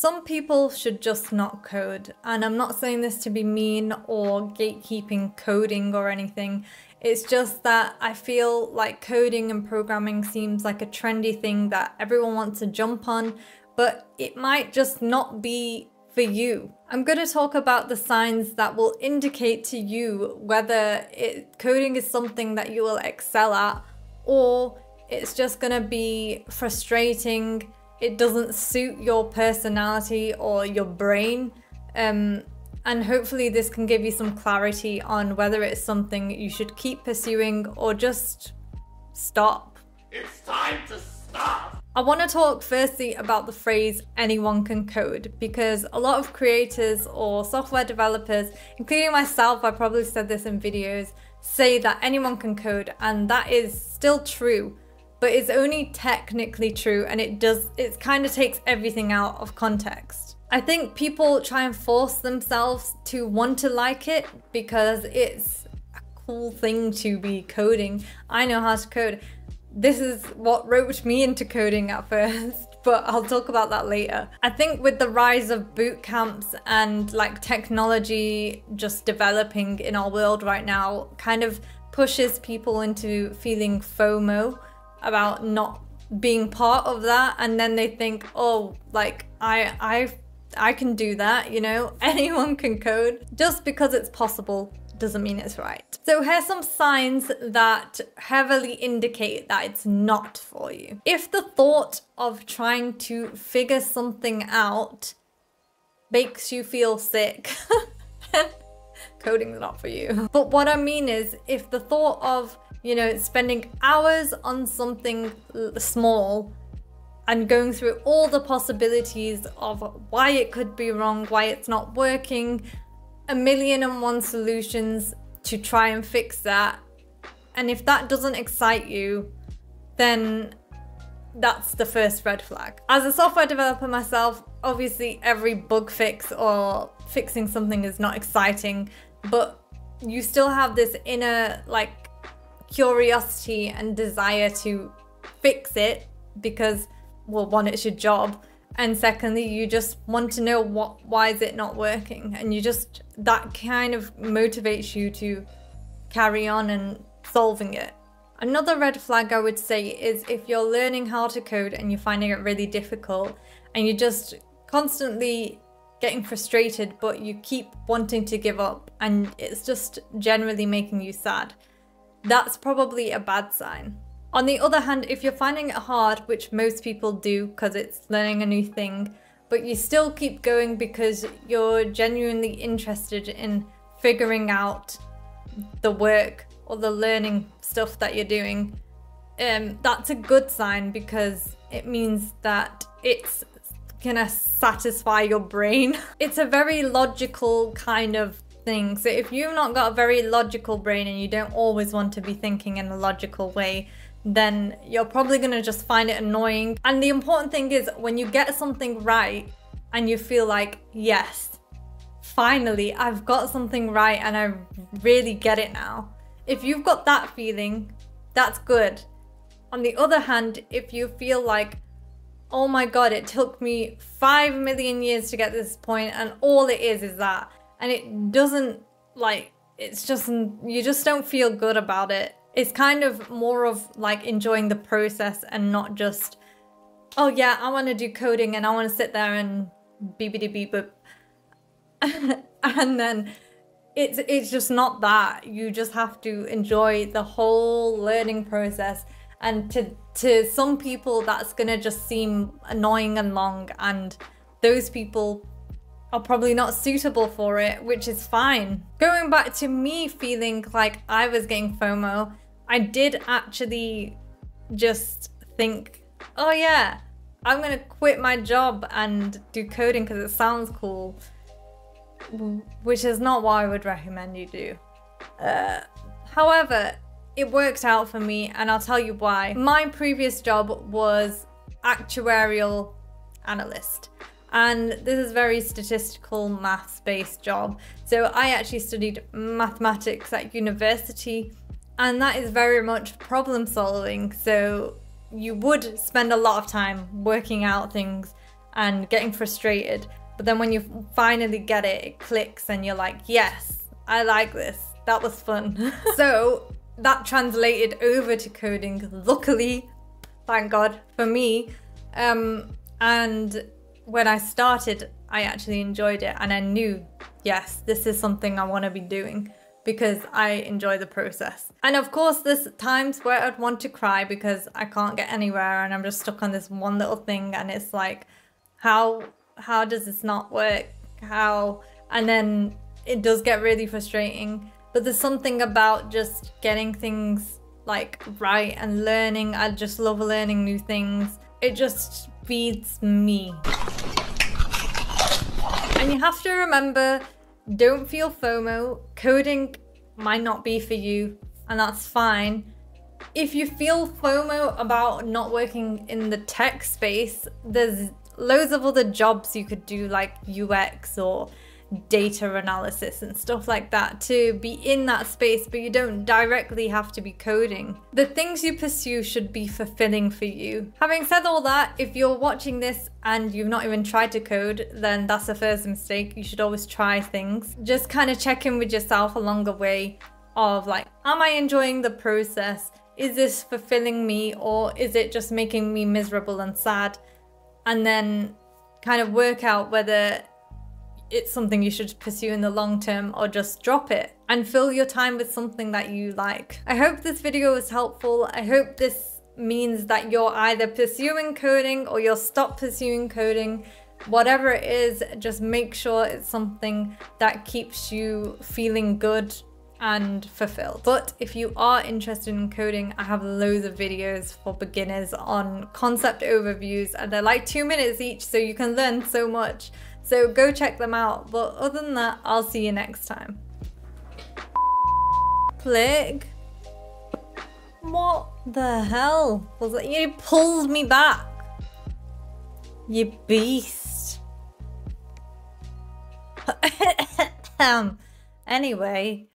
Some people should just not code, and I'm not saying this to be mean or gatekeeping coding or anything. It's just that I feel like coding and programming seems like a trendy thing that everyone wants to jump on, but it might just not be for you. I'm going to talk about the signs that will indicate to you whether coding is something that you will excel at, or it's just going to be frustrating, it doesn't suit your personality or your brain. And hopefully this can give you some clarity on whether it's something you should keep pursuing or just stop. It's time to stop! I want to talk firstly about the phrase anyone can code, because a lot of creators or software developers, including myself, I probably said this in videos, say that anyone can code, and that is still true, but it's only technically true, and it kind of takes everything out of context. I think people try and force themselves to want to like it because it's a cool thing to be coding. I know how to code. This is what roped me into coding at first, but I'll talk about that later. I think with the rise of boot camps and like technology just developing in our world right now kind of pushes people into feeling FOMO about not being part of that, and then they think, oh, like I can do that, you know, anyone can code. Just because it's possible doesn't mean it's right. So here's some signs that heavily indicate that it's not for you. If the thought of trying to figure something out makes you feel sick, coding's not for you. But what I mean is, if the thought of, you know, spending hours on something small and going through all the possibilities of why it could be wrong, why it's not working, a million and one solutions to try and fix that. And if that doesn't excite you, then that's the first red flag. As a software developer myself, obviously every bug fix or fixing something is not exciting, but you still have this inner like curiosity and desire to fix it because, well, one, it's your job, and secondly, you just want to know why is it not working, and you just, that kind of motivates you to carry on and solving it. Another red flag I would say is if you're learning how to code and you're finding it really difficult and you're just constantly getting frustrated, but you keep wanting to give up and it's just generally making you sad. That's probably a bad sign. On the other hand, if you're finding it hard, which most people do because it's learning a new thing, but you still keep going because you're genuinely interested in figuring out the work or the learning stuff that you're doing, that's a good sign because it means that it's gonna satisfy your brain. It's a very logical kind of thing. So if you've not got a very logical brain and you don't always want to be thinking in a logical way, then you're probably going to just find it annoying. And the important thing is, when you get something right and you feel like, yes, finally, I've got something right and I really get it now. If you've got that feeling, that's good. On the other hand, if you feel like, oh my God, it took me 5 million years to get to this point and all it is that. And it doesn't, like, it's just, you just don't feel good about it. It's kind of more of like enjoying the process and not just, oh yeah, I want to do coding and I want to sit there and beep. And then it's just not that. You just have to enjoy the whole learning process. And to some people, that's going to just seem annoying and long. And those people are probably not suitable for it, which is fine. Going back to me feeling like I was getting FOMO, I did actually just think, oh yeah, I'm gonna quit my job and do coding because it sounds cool, which is not what I would recommend you do. However, it worked out for me, and I'll tell you why. My previous job was actuarial analyst. And this is a very statistical, maths-based job. So I actually studied mathematics at university, and that is very much problem solving. So you would spend a lot of time working out things and getting frustrated. But then when you finally get it, it clicks and you're like, yes, I like this. That was fun. So that translated over to coding, luckily, thank God for me. And when I started, I actually enjoyed it, and I knew, yes, this is something I want to be doing because I enjoy the process. And of course, there's times where I'd want to cry because I can't get anywhere and I'm just stuck on this one little thing, and it's like, how does this not work? How? And then it does get really frustrating. But there's something about just getting things like right and learning. I just love learning new things. It just feeds me. And you have to remember, don't feel FOMO. Coding might not be for you, and that's fine. If you feel FOMO about not working in the tech space, there's loads of other jobs you could do, like UX or data analysis and stuff like that, to be in that space, but you don't directly have to be coding. The things you pursue should be fulfilling for you. Having said all that, if you're watching this and you've not even tried to code, then that's the first mistake. You should always try things. Just kind of check in with yourself along the way of like, am I enjoying the process? Is this fulfilling me, or is it just making me miserable and sad? And then kind of work out whether it's something you should pursue in the long term or just drop it, and fill your time with something that you like. I hope this video was helpful. I hope this means that you're either pursuing coding or you'll stop pursuing coding. Whatever it is, just make sure it's something that keeps you feeling good and fulfilled. But if you are interested in coding, I have loads of videos for beginners on concept overviews, and they're like 2 minutes each, so you can learn so much. So go check them out. But other than that, I'll see you next time. Click. What the hell was that? You pulled me back. You beast. Anyway.